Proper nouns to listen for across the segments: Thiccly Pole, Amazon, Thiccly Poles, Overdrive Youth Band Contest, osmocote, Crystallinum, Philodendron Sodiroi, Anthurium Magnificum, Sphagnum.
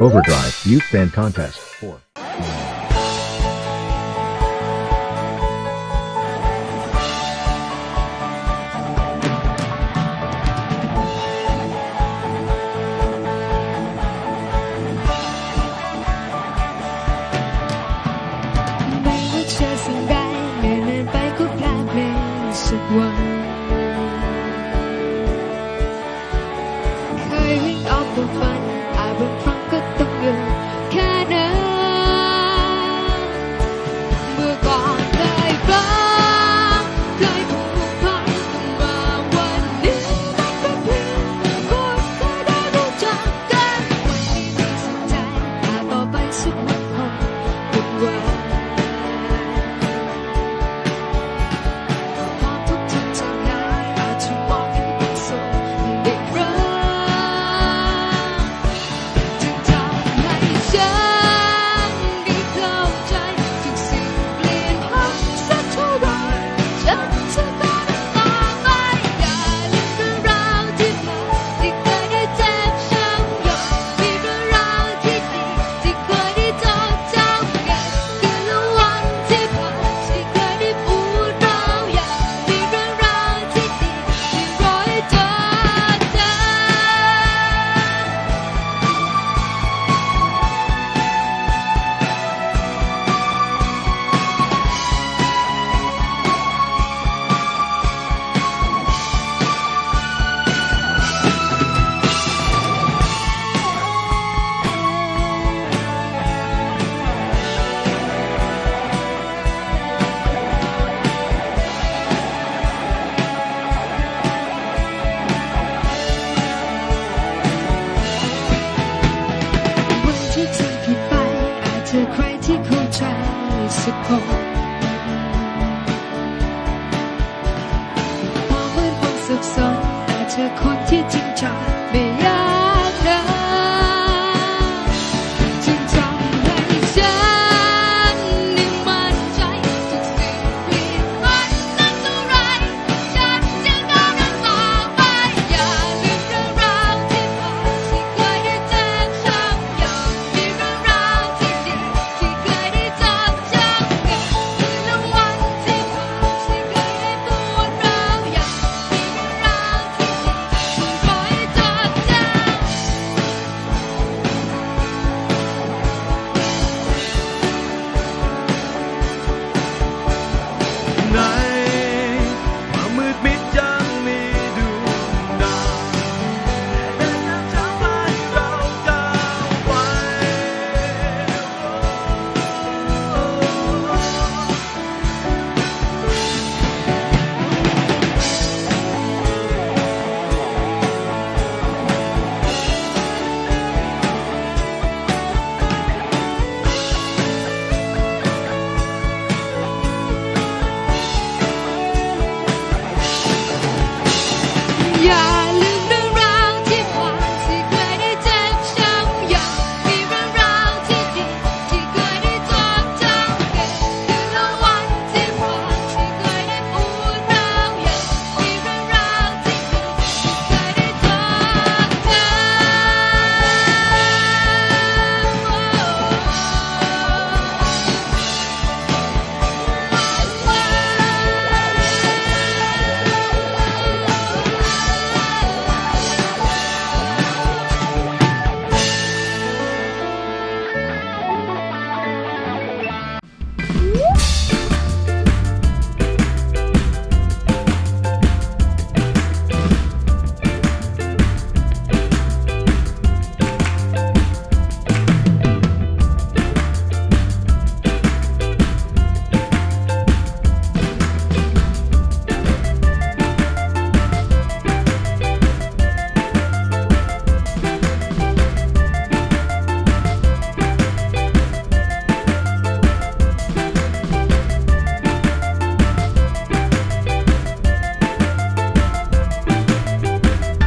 Overdrive Youth Band Contest 4. Carrying all the fun, I will prank a thunder cannon. We're gone, fly, fly, fly, fly, fly. One day I can play the course that I will jump down. One day there's a time I will buy some home with one.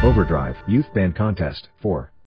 Overdrive Youth Band Contest 4.